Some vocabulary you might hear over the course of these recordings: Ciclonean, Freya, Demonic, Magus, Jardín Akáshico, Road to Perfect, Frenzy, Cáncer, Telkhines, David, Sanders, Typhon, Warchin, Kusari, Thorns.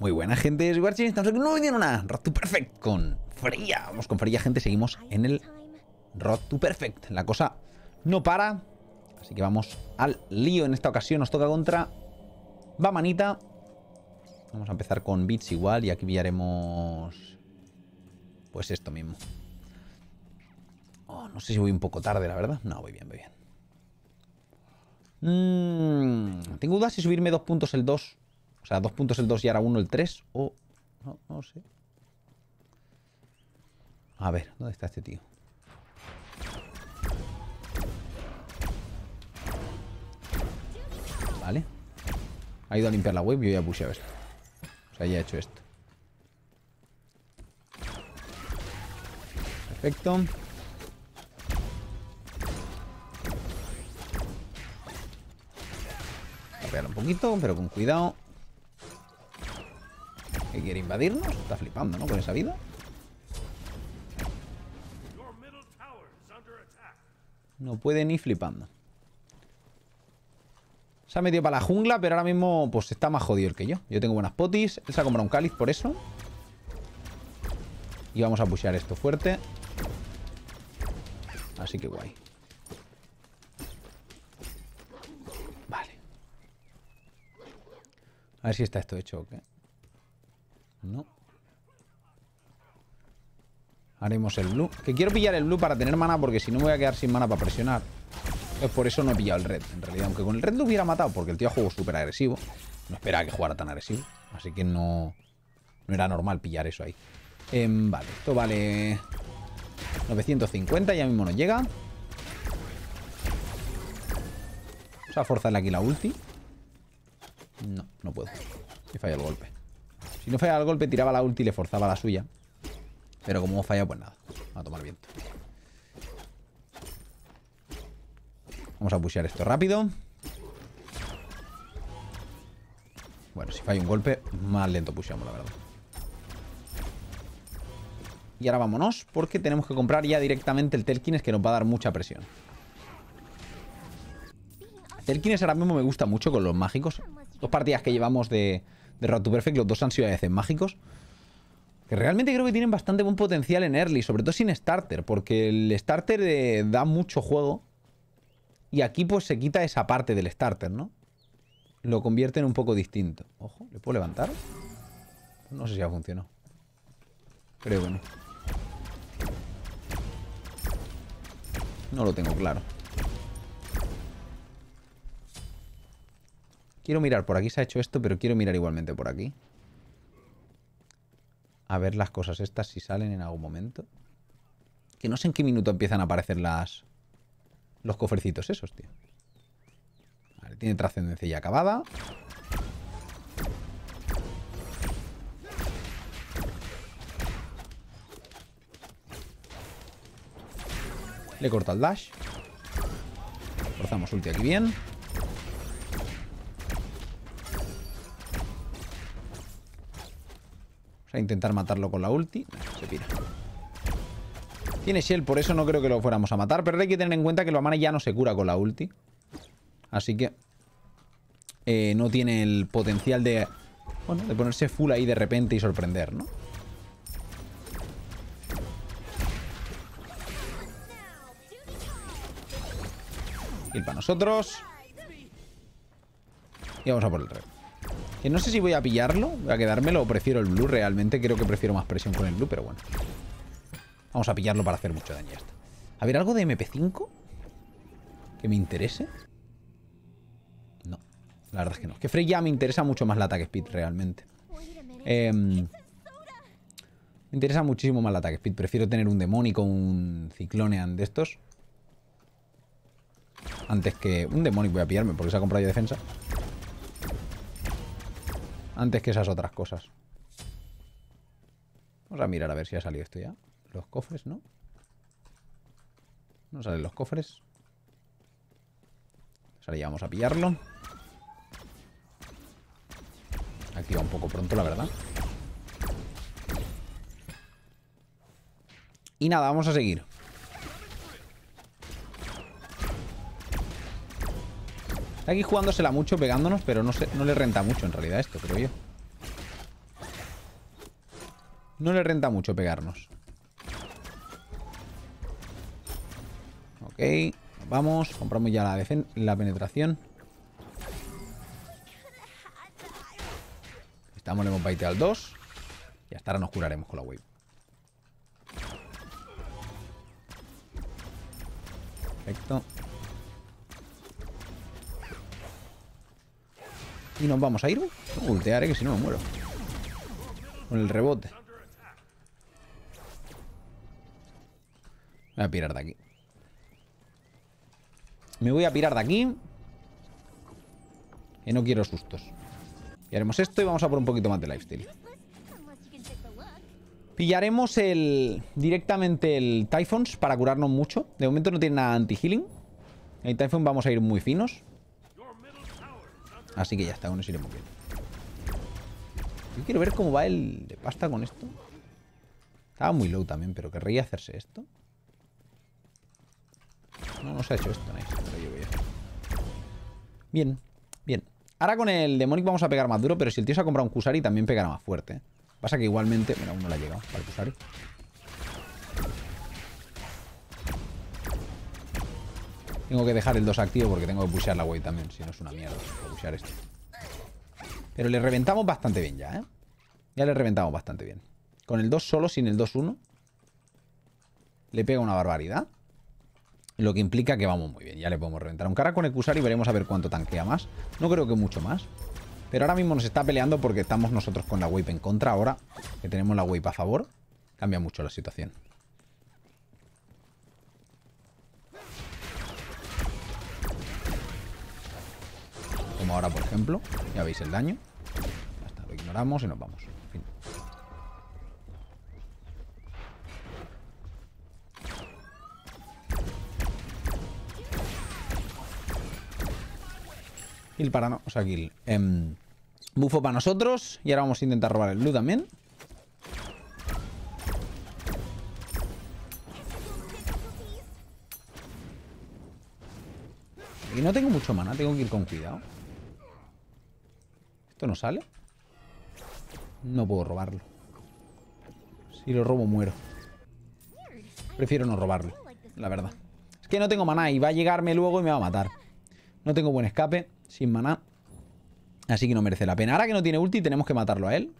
Muy buena, gente. Soy Warchin, estamos aquí en un nuevo video, Road to Perfect con Freya. Vamos con Freya, gente. Seguimos en el Road to Perfect. La cosa no para. Así que vamos al lío. En esta ocasión nos toca contra Bamanita. Vamos a empezar con bits igual. Y aquí pillaremos... pues esto mismo. Oh, no sé si voy un poco tarde, la verdad. No, voy bien, voy bien. Tengo dudas si subirme 2 puntos el 2. O sea, 2 puntos el 2 y ahora 1 el 3. O... no sé. A ver, ¿dónde está este tío? Vale. Ha ido a limpiar la web y yo ya pusheado esto. O sea, ya he hecho esto. Perfecto. Tapear un poquito, pero con cuidado. ¿Que quiere invadirnos? Está flipando, ¿no? Con esa vida. No puede ni flipando. Se ha metido para la jungla, pero ahora mismo pues está más jodido el que yo. Yo tengo buenas potis. Él se ha comprado un cáliz por eso. Y vamos a pushear esto fuerte. Así que guay. Vale. A ver si está esto hecho o qué. No. Haremos el blue. Que quiero pillar el blue para tener mana, porque si no me voy a quedar sin mana para presionar. Pues por eso no he pillado el red, en realidad. Aunque con el red lo hubiera matado, porque el tío jugó súper agresivo. No esperaba que jugara tan agresivo. Así que no era normal pillar eso ahí. Vale, esto vale 950. Ya mismo nos llega. Vamos a forzarle aquí la ulti. No, no puedo. He fallado el golpe. Si no fallaba el golpe, tiraba la ulti y le forzaba la suya. Pero como hemos fallado, pues nada. A tomar viento. Vamos a pushear esto rápido. Bueno, si falla un golpe, más lento pusheamos, la verdad. Y ahora vámonos, porque tenemos que comprar ya directamente el Telkhines, que nos va a dar mucha presión. Telkhines ahora mismo me gusta mucho con los mágicos. 2 partidas que llevamos de Road to Perfect, los 2 han sido a veces mágicos. Que realmente creo que tienen bastante buen potencial en early, sobre todo sin starter, porque el starter da mucho juego. Y aquí pues se quita esa parte del starter, ¿no? Lo convierte en un poco distinto. Ojo, ¿le puedo levantar? No sé si ha funcionado. Creo que no. No lo tengo claro. Quiero mirar, por aquí se ha hecho esto, pero quiero mirar igualmente por aquí. A ver las cosas estas si salen en algún momento. Que no sé en qué minuto empiezan a aparecer las... los cofrecitos esos, tío. Vale, tiene trascendencia ya acabada. Le corto al dash. Forzamos ulti aquí bien. Vamos a intentar matarlo con la ulti. Se pira. Tiene Shell, por eso no creo que lo fuéramos a matar. Pero hay que tener en cuenta que la mana ya no se cura con la ulti. Así que no tiene el potencial de... bueno, de ponerse full ahí de repente y sorprender, ¿no? Y para nosotros. Y vamos a por el red. Que no sé si voy a pillarlo, voy a quedármelo o prefiero el blue. Realmente creo que prefiero más presión con el blue, pero bueno. Vamos a pillarlo para hacer mucho daño. Ya está. A ver, ¿algo de MP5? ¿Que me interese? No, la verdad es que no. Que Freya me interesa mucho más el ataque speed, realmente. Me interesa muchísimo más el ataque speed. Prefiero tener un Demonic o un Ciclonean de estos. Antes que... un Demonic voy a pillarme, porque se ha comprado yo defensa. Antes que esas otras cosas. Vamos a mirar a ver si ha salido esto ya. Los cofres, ¿no? No salen los cofres. Ahora ya vamos a pillarlo. Aquí va un poco pronto, la verdad. Y nada, vamos a seguir. Está aquí jugándosela mucho, pegándonos, pero no le renta mucho en realidad esto, creo yo. No le renta mucho pegarnos. Ok, vamos. Compramos ya la penetración. Estamos, le hemos baiteado al 2. Y hasta ahora nos curaremos con la wave. Perfecto. Y nos vamos a ir. Ultearé, que si no me muero. Con el rebote. Me voy a pirar de aquí. Me voy a pirar de aquí. Y no quiero sustos. Y haremos esto y vamos a por un poquito más de lifesteal. Pillaremos directamente el Typhons para curarnos mucho. De momento no tiene nada anti-healing. El Typhon vamos a ir muy finos. Así que ya está, aún nos iremos bien. Yo quiero ver cómo va el de pasta con esto. Estaba muy low también, pero querría hacerse esto. No, no se ha hecho esto, nice, pero yo voy a hacer. Bien, bien. Ahora con el Demonic vamos a pegar más duro, pero si el tío se ha comprado un Kusari también pegará más fuerte, ¿eh? Pasa que igualmente... Mira, aún no le ha llegado para el Kusari. Tengo que dejar el 2 activo porque tengo que pushear la wave también, si no es una mierda pushear esto. Pero le reventamos bastante bien ya, ¿eh? Ya le reventamos bastante bien. Con el 2 solo, sin el 2-1. Le pega una barbaridad. Lo que implica que vamos muy bien. Ya le podemos reventar. Aunque ahora con el Kusari veremos a ver cuánto tanquea más. No creo que mucho más. Pero ahora mismo nos está peleando porque estamos nosotros con la wave en contra. Ahora que tenemos la wave a favor, cambia mucho la situación. Como ahora, por ejemplo. Ya veis el daño. Ya está, lo ignoramos y nos vamos. Fin. Kill para no, o sea, kill. Bufo para nosotros. Y ahora vamos a intentar robar el blue también. Y no tengo mucho mana, tengo que ir con cuidado. ¿Esto no sale? No puedo robarlo. Si lo robo, muero. Prefiero no robarlo, la verdad. Es que no tengo maná y va a llegarme luego y me va a matar. No tengo buen escape. Sin maná. Así que no merece la pena. Ahora que no tiene ulti tenemos que matarlo a él.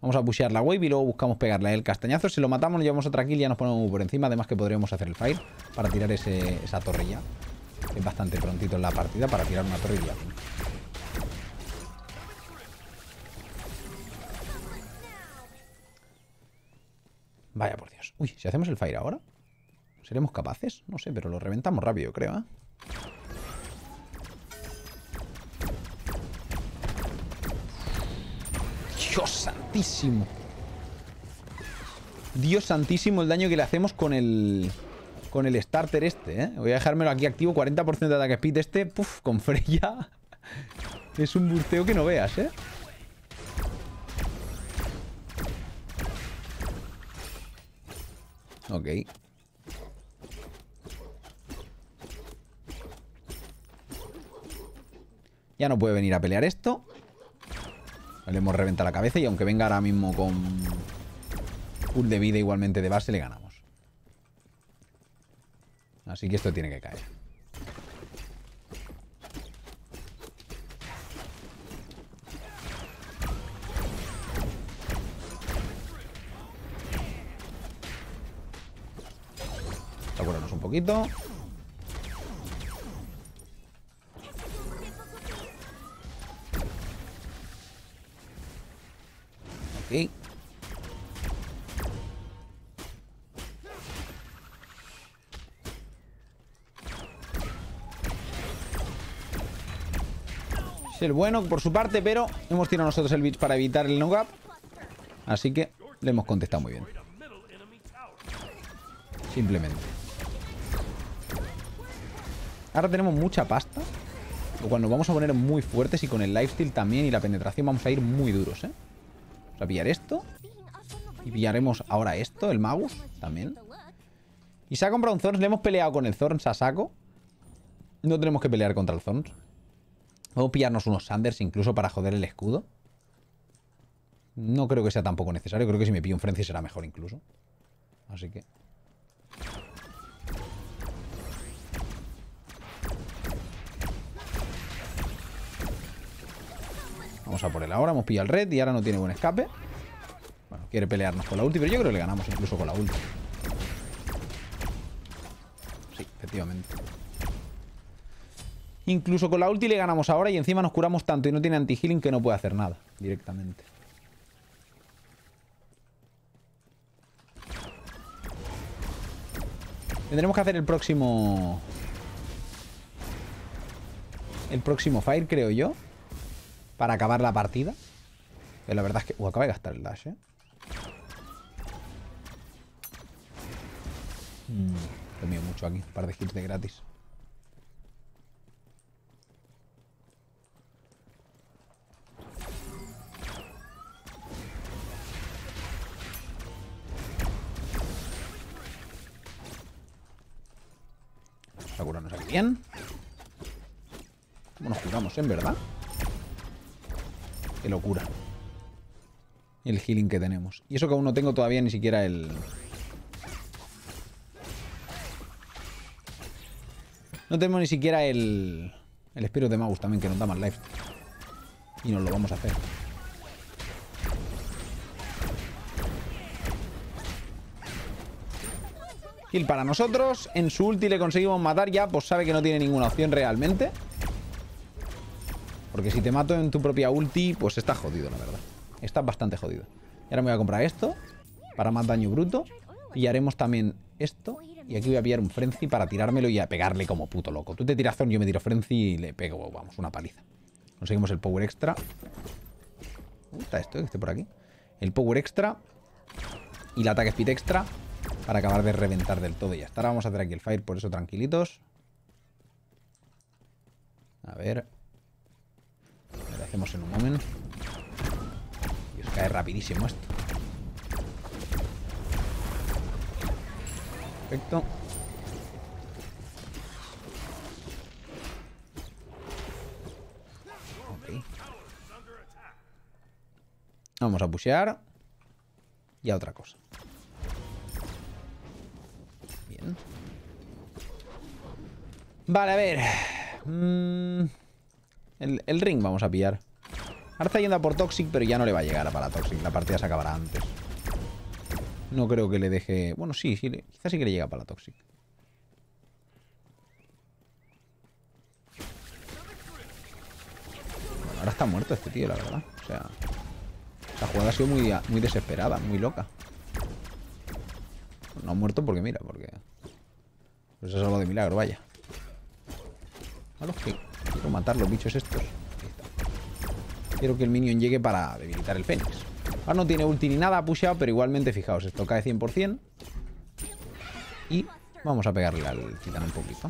Vamos a pushear la wave y luego buscamos pegarle a él castañazo. Si lo matamos nos llevamos otra kill y ya nos ponemos por encima. Además que podríamos hacer el fire para tirar esa torrilla. Es bastante prontito en la partida para tirar una torrilla. Vaya por Dios. Uy, si hacemos el fire ahora, ¿seremos capaces? No sé, pero lo reventamos rápido, creo, ¿eh? Dios santísimo. Dios santísimo el daño que le hacemos con el starter este, ¿eh? Voy a dejármelo aquí activo. 40% de ataque speed este. Puf, con Freya. Es un burteo que no veas, ¿eh? Ok. Ya no puede venir a pelear esto. Le hemos reventado la cabeza y aunque venga ahora mismo con full de vida igualmente de base, le ganamos. Así que esto tiene que caer. Apurarnos un poquito. Okay. Es el bueno por su parte, pero hemos tirado nosotros el beach para evitar el no-gap. Así que le hemos contestado muy bien. Simplemente. Ahora tenemos mucha pasta. Lo cual nos vamos a poner muy fuertes y con el lifesteal también y la penetración vamos a ir muy duros, ¿eh? Vamos a pillar esto. Y pillaremos ahora esto, el Magus también. Y se ha comprado un Thorns. Le hemos peleado con el Thorns a saco. No tenemos que pelear contra el Thorns. Vamos a pillarnos unos Sanders incluso para joder el escudo. No creo que sea tampoco necesario. Creo que si me pillo un Frenzy será mejor incluso. Así que... vamos a por él ahora. Hemos pillado el red y ahora no tiene buen escape. Bueno, quiere pelearnos con la ulti, pero yo creo que le ganamos incluso con la ulti. Sí, efectivamente. Incluso con la ulti le ganamos ahora y encima nos curamos tanto y no tiene anti-healing que no puede hacer nada directamente. Tendremos que hacer el próximo... el próximo fire, creo yo, para acabar la partida. Pero la verdad es que... acaba de gastar el dash, ¿eh? Lo mío mucho aquí. Un par de hits de gratis. Vamos a curarnos aquí bien. ¿Cómo nos curamos, en verdad? Qué locura el healing que tenemos. Y eso que aún no tengo todavía ni siquiera el... no tenemos ni siquiera el... el Espíritu de Magus también, que nos da más life. Y nos lo vamos a hacer. Kill para nosotros. En su ulti le conseguimos matar ya. Pues sabe que no tiene ninguna opción realmente. Porque si te mato en tu propia ulti, pues estás jodido, la verdad. Estás bastante jodido. Y ahora me voy a comprar esto para más daño bruto. Y haremos también esto. Y aquí voy a pillar un Frenzy para tirármelo y a pegarle como puto loco. Tú te tiras Thorn, yo me tiro Frenzy y le pego, vamos, una paliza. Conseguimos el power extra. Me gusta esto, que esté por aquí. El power extra y el ataque speed extra para acabar de reventar del todo y ya está. Ahora vamos a hacer aquí el fire, por eso tranquilitos. A ver... lo hacemos en un momento. Dios, cae rapidísimo esto. Perfecto. Ok. Vamos a pushear. Y a otra cosa. Bien. Vale, a ver. El ring vamos a pillar. Ahora está yendo a por Toxic, pero ya no le va a llegar a para Toxic. La partida se acabará antes. No creo que le deje... bueno, sí, quizás sí que le llega para Toxic. Bueno, ahora está muerto este tío, la verdad. O sea, la jugada ha sido muy, muy desesperada, muy loca. No ha muerto porque mira, porque... pues es algo de milagro, vaya. A los que... quiero matar los bichos estos. Quiero que el minion llegue para debilitar el Fénix. Ahora no tiene ulti ni nada, ha pusheado, pero igualmente, fijaos, esto cae 100%. Y vamos a pegarle al titán un poquito.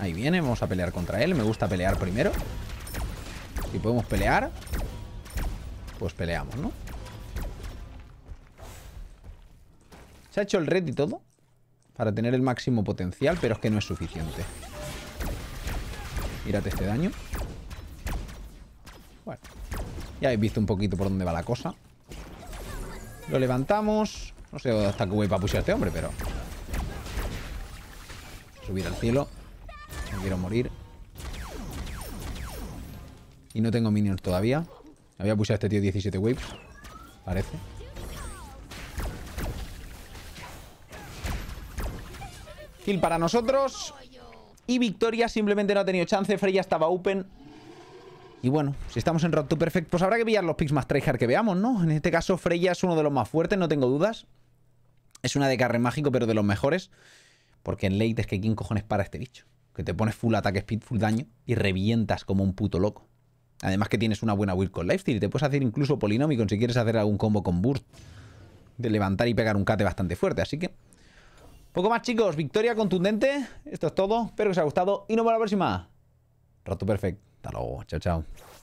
Ahí viene, vamos a pelear contra él. Me gusta pelear primero. Si podemos pelear, pues peleamos, ¿no? Se ha hecho el red y todo para tener el máximo potencial, pero es que no es suficiente. Mírate este daño. Bueno, ya habéis visto un poquito por dónde va la cosa. Lo levantamos. No sé hasta qué voy para pushear a este hombre, pero... subir al cielo. No quiero morir. Y no tengo minions todavía. Había pusheado a este tío 17 waves, parece. Kill para nosotros. Y victoria. Simplemente no ha tenido chance. Freya estaba open. Y bueno, si estamos en Road to Perfect, pues habrá que pillar los picks más tryhard que veamos, ¿no? En este caso Freya es uno de los más fuertes, no tengo dudas. Es una de carrera mágico, pero de los mejores. Porque en late es que ¿quién cojones para este bicho? Que te pones full ataque speed, full daño y revientas como un puto loco. Además que tienes una buena build con lifesteal y te puedes hacer incluso polinómico si quieres hacer algún combo con burst de levantar y pegar un cate bastante fuerte. Así que poco más, chicos, victoria contundente. Esto es todo, espero que os haya gustado y nos vemos la próxima. Road to Perfect. Hasta luego, chao, chao.